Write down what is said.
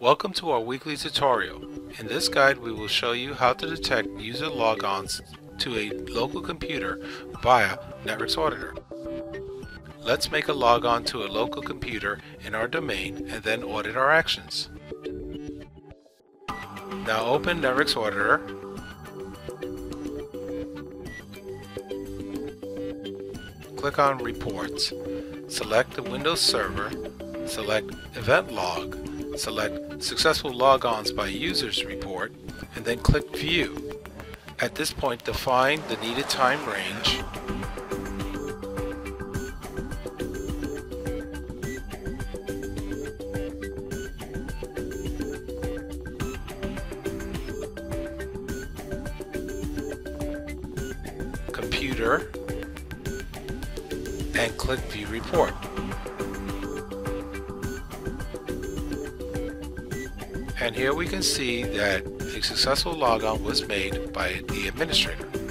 Welcome to our weekly tutorial. In this guide, we will show you how to detect user logons to a local computer via Netwrix Auditor. Let's make a logon to a local computer in our domain and then audit our actions. Now open Netwrix Auditor. Click on Reports. Select the Windows Server. Select Event Log. Select Successful Logons by Users Report, and then click View. At this point, define the needed time range. Computer, and click View Report. And here we can see that a successful logon was made by the administrator.